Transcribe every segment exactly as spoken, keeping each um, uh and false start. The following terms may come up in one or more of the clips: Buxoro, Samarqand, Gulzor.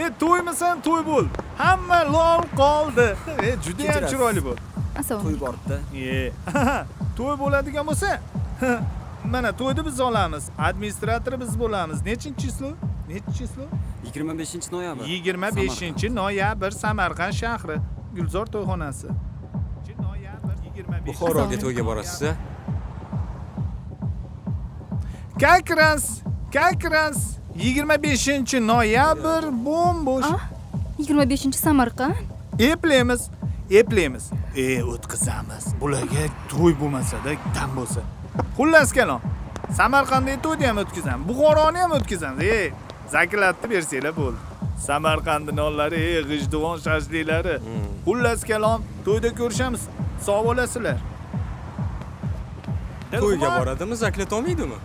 E to'ymisan to'y bo'l. Hamma lol qoldi. E judayam chiroyli bu. To'y bordi-da. E. To'y bo'ladigan bo'lsa, mana to'yni biz olamiz. Administratori biz bo'lamiz. Nechinchi yil? Nechinchi yil? yigirma beshinchi noyabr. yigirma beshinchi noyabr Samarqand shahri Gulzor to'yxonasi. Buxoroga to'yga borasiz-a? Как раз, как раз yigirma beshinchi noyabr bomboş. yigirma beshinchi Samarqand. Eplemiz, eplemiz. E, o'tkazamiz. Bularga to'y bo'lmasa-da, dam bo'lsa. Xullas kalom. Samarqandda to'yni ham o'tkazamiz, Buxoroni ham o'tkazamiz. E, zaklatni bersanglar bo'ldi. Samarqandning nonlari, e, g'ijduvon shashliklari. Xullas kalom, to'yda ko'rishamiz. Sog' bo'lasizlar. To'yga boradimi, zaklat olmaydimi?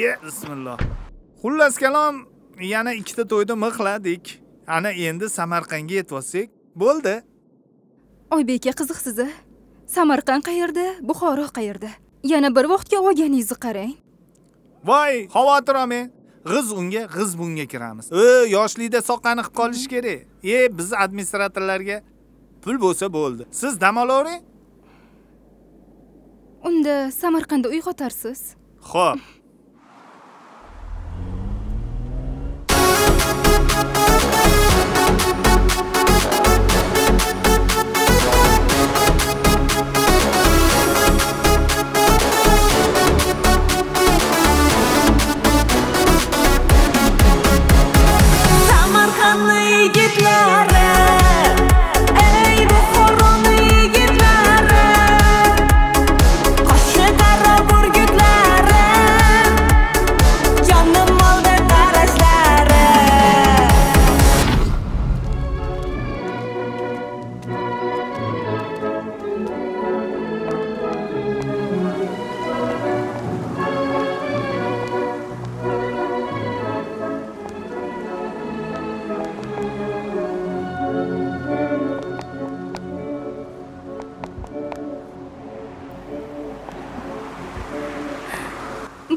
Ye, bismillah. Xullas kalom, yana ikkita to'yda mixladik. Ana endi Samarqandga yetvosak, bo'ldi. Oybek aka, qiziqsiz-a? Samarqand qayerda, Buxoro qayerda? Yana bir vaqtga olganingizni qarang. Voy, xavotir olmang. G'iz unga, g'iz bunga kiramiz. E, yoshlikda soqani qilib qolish kerak. E, biz administratorlarga pul bo'lsa bo'ldi. Siz dam olavering. Unda Samarqandda uyg'otarsiz. Xo'p.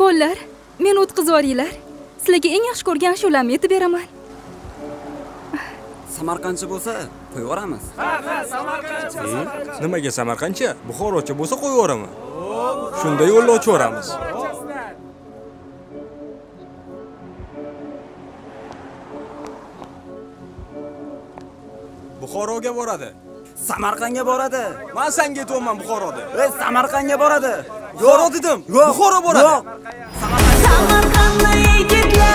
Bollar, men o'tkazvoringlar. Sizlarga eng yaxshi ko'rgan shularni yetib beraman. Samarqandcha bo'lsa, qo'yib yoramiz. Ha, ha, Samarqandcha. Nimaga Samarqandcha? Buxorocha bo'lsa qo'yib yoraman. Shunda yo'llovchi o'ramiz. Buxoroga boradi. Samarqandga boradi. Men senga aytayman Buxoroda. Ey, Samarqandga boradi. Yo'q dedim. Buxoro boradi. Samarqandda yigitlar.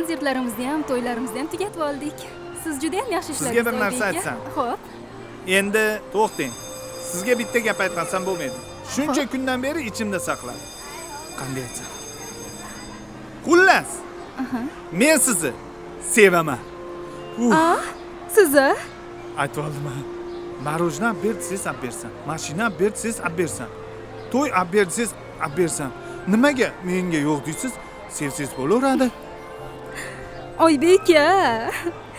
konsertlarimizni ham, to'ylarimizni ham tugatib oldik. Siz juda ham yaxshi ishlaringiz bor. Sizga bir narsa aytsam. Xo'p. Endi to'xting. Sizga bitta gap aytmasam bo'lmaydi. Shuncha kundan beri ichimda saqladim. Qanday aytsam? Xullas. Men sizni sevaman. A, sizni? Aytoldim. Marojna bersiz, ab bersam. Mashina bersiz, ab bersam. To'y ab bersiz, ab bersam. Nimaga menga yo'q deysiz? Sevsiz bo'laveradi. Oybek aka.